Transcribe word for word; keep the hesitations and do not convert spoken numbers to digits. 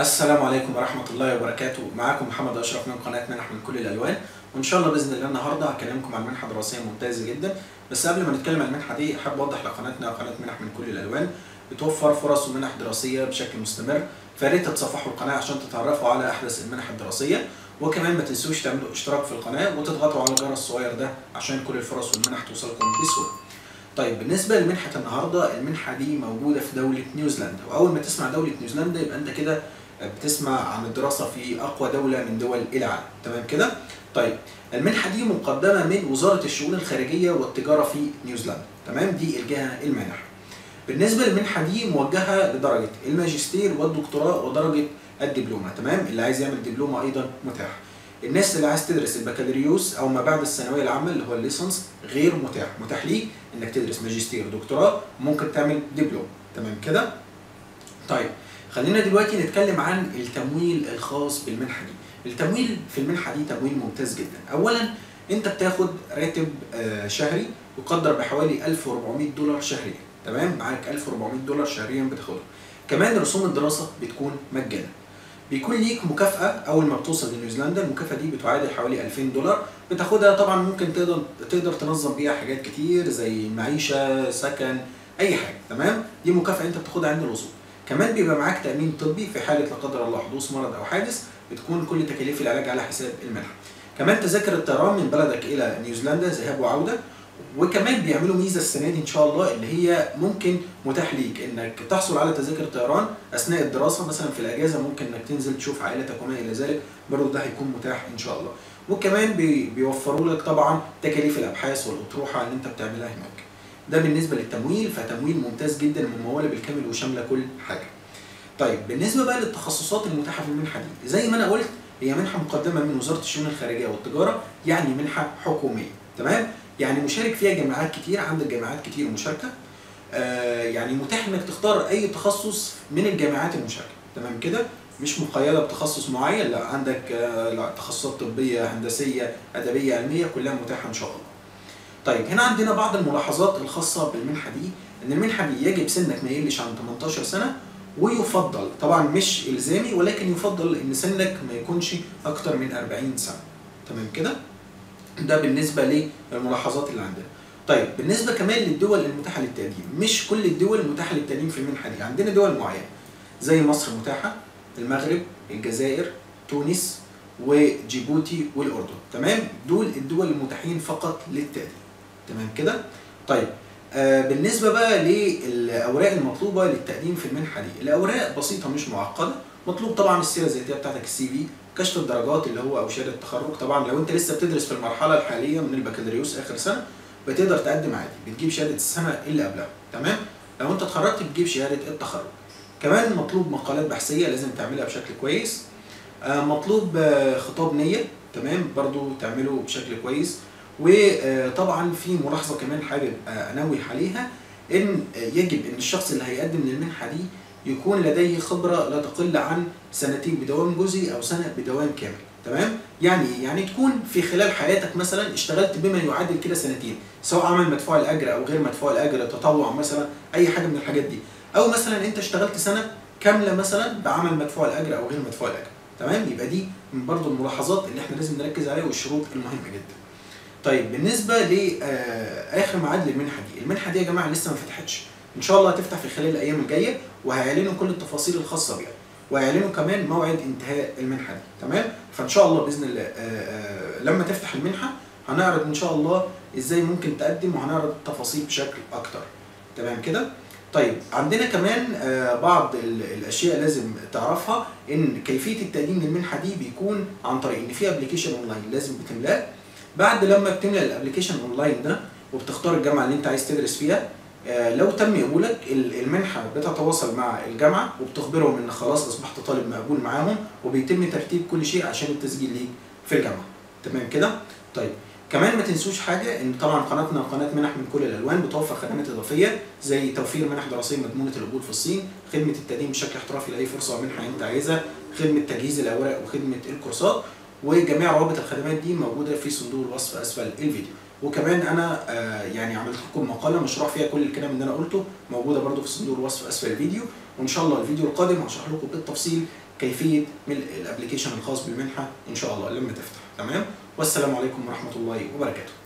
السلام عليكم ورحمة الله وبركاته. معاكم محمد أشرف من قناة منح من كل الألوان، وإن شاء الله بإذن الله النهاردة هكلمكم عن منحة دراسية ممتازة جدا. بس قبل ما نتكلم عن المنحة دي حابب أوضح لقناتنا قناة منح من كل الألوان بتوفر فرص ومنح دراسية بشكل مستمر، فياريت تتصفحوا القناة عشان تتعرفوا على أحدث المنح الدراسية، وكمان ما تنسوش تعملوا اشتراك في القناة وتضغطوا على الجرس الصغير ده عشان كل الفرص والمنح توصلكم بسهولة. طيب بالنسبة لمنحة النهاردة، المنحة دي موجودة في دولة نيوزيلندا، وأول ما تسمع دولة نيوزيلندا يبقى أنت كده بتسمع عن الدراسة في أقوى دولة من دول العالم، تمام كده؟ طيب المنحة دي مقدمة من وزارة الشؤون الخارجية والتجارة في نيوزيلندا، تمام؟ دي الجهة المانحة. بالنسبة للمنحة دي موجهة لدرجة الماجستير والدكتوراه ودرجة الدبلومة، تمام؟ اللي عايز يعمل دبلومة أيضا متاح. الناس اللي عايز تدرس البكالوريوس او ما بعد الثانويه العامه اللي هو الليسنس غير متاح، متاح ليك انك تدرس ماجستير دكتوراه ممكن تعمل دبلوم، تمام كده؟ طيب خلينا دلوقتي نتكلم عن التمويل الخاص بالمنحه دي. التمويل في المنحه دي تمويل ممتاز جدا. اولا انت بتاخد راتب شهري يقدر بحوالي ألف وأربعمية دولار شهريا، تمام؟ معاك ألف وأربعمية دولار شهريا بتاخده. كمان رسوم الدراسه بتكون مجانا. بيكون ليك مكافأة أول ما بتوصل لنيوزيلندا، المكافأة دي بتعادل حوالي ألفين دولار بتاخدها. طبعا ممكن تقدر تقدر تنظم بيها حاجات كتير زي معيشة، سكن، أي حاجة، تمام؟ دي مكافأة أنت بتاخدها عند الوصول. كمان بيبقى معاك تأمين طبي في حالة لا قدر الله حدوث مرض أو حادث، بتكون كل تكاليف العلاج على حساب المنحة. كمان تذاكر الطيران من بلدك إلى نيوزيلندا ذهاب وعودة. وكمان بيعملوا ميزه السنه دي ان شاء الله اللي هي ممكن متاح ليك انك تحصل على تذاكر طيران اثناء الدراسه، مثلا في الاجازه ممكن انك تنزل تشوف عائلتك وما الى ذلك، برضه ده هيكون متاح ان شاء الله. وكمان بيوفروا لك طبعا تكاليف الابحاث والاطروحه اللي انت بتعملها هناك. ده بالنسبه للتمويل، فتمويل ممتاز جدا ومموله بالكامل وشامله كل حاجه. طيب بالنسبه بقى للتخصصات المتاحه في المنحه دي، زي ما انا قلت هي منحه مقدمه من وزاره الشؤون الخارجيه والتجاره، يعني منحه حكوميه، تمام؟ يعني مشارك فيها جامعات كتير، عندك جامعات كتير مشاركه. آه يعني متاح انك تختار اي تخصص من الجامعات المشاركه، تمام كده؟ مش مقيده بتخصص معين، لا عندك آه تخصصات طبيه، هندسيه، ادبيه، علميه، كلها متاحه ان شاء الله. طيب هنا عندنا بعض الملاحظات الخاصه بالمنحه دي، ان المنحه دي يجب سنك ما يقلش عن تمنتاشر سنه، ويفضل طبعا مش الزامي ولكن يفضل ان سنك ما يكونش اكتر من أربعين سنه، تمام كده؟ ده بالنسبه للملاحظات اللي عندنا. طيب بالنسبه كمان للدول المتاحه للتقديم، مش كل الدول متاحه للتقديم في المنحه دي، عندنا دول معينه زي مصر متاحه، المغرب، الجزائر، تونس وجيبوتي والاردن، تمام؟ دول الدول المتاحين فقط للتقديم، تمام كده؟ طيب آه بالنسبه بقى للاوراق المطلوبه للتقديم في المنحه دي، الاوراق بسيطه مش معقده، مطلوب طبعا السيره الذاتيه بتاعتك، السي في، كشف الدرجات اللي هو او شهاده التخرج، طبعا لو انت لسه بتدرس في المرحله الحاليه من البكالوريوس اخر سنه بتقدر تقدم عادي، بتجيب شهاده السنه اللي قبلها، تمام؟ لو انت اتخرجت بتجيب شهاده التخرج. كمان مطلوب مقالات بحثيه لازم تعملها بشكل كويس. مطلوب خطاب نيه، تمام؟ برضو تعمله بشكل كويس. وطبعا في ملاحظه كمان حابب انوه عليها، ان يجب ان الشخص اللي هيقدم للمنحه دي يكون لديه خبرة لا تقل عن سنتين بدوام جزئي أو سنة بدوام كامل، تمام؟ يعني يعني تكون في خلال حياتك مثلا اشتغلت بما يعادل كده سنتين، سواء عمل مدفوع الأجر أو غير مدفوع الأجر، تطوع مثلا، أي حاجة من الحاجات دي، أو مثلا أنت اشتغلت سنة كاملة مثلا بعمل مدفوع الأجر أو غير مدفوع الأجر، تمام؟ يبقى دي من برضه الملاحظات اللي احنا لازم نركز عليها والشروط المهمة جدا. طيب بالنسبة لآخر ميعاد للمنحة دي، المنحة دي يا جماعة لسه ما فتحتش، ان شاء الله هتفتح في خلال الايام الجايه، وهيعلنوا كل التفاصيل الخاصه بيها، وهيعلنوا كمان موعد انتهاء المنحه دي، تمام؟ فان شاء الله باذن الله لما تفتح المنحه هنعرض ان شاء الله ازاي ممكن تقدم، وهنعرض التفاصيل بشكل اكتر، تمام كده؟ طيب عندنا كمان بعض الاشياء لازم تعرفها، ان كيفيه التقديم للمنحه دي بيكون عن طريق ان في ابلكيشن اونلاين لازم بتملاه. بعد لما بتملى الابلكيشن اونلاين ده وبتختار الجامعه اللي انت عايز تدرس فيها، لو تم قبولك المنحه بتتواصل مع الجامعه وبتخبرهم ان خلاص اصبحت طالب مقبول معاهم، وبيتم ترتيب كل شيء عشان التسجيل ليك في الجامعه، تمام كده؟ طيب كمان ما تنسوش حاجه، ان طبعا قناتنا قناه منح من كل الالوان بتوفر خدمات اضافيه زي توفير منح دراسيه مضمونه القبول في الصين، خدمه التقديم بشكل احترافي لاي فرصه ومنحه انت عايزها، خدمه تجهيز الاوراق وخدمه الكورسات، وجميع روابط الخدمات دي موجوده في صندوق الوصف اسفل الفيديو. وكمان انا يعني عملت لكم مقاله مشروح فيها كل الكلام اللي انا قلته، موجوده برده في صندوق الوصف اسفل الفيديو، وان شاء الله الفيديو القادم هشرح لكم بالتفصيل كيفية ملء الابلكيشن الخاص بالمنحة إن شاء الله لما تفتح. تمام؟ والسلام عليكم ورحمة الله وبركاته.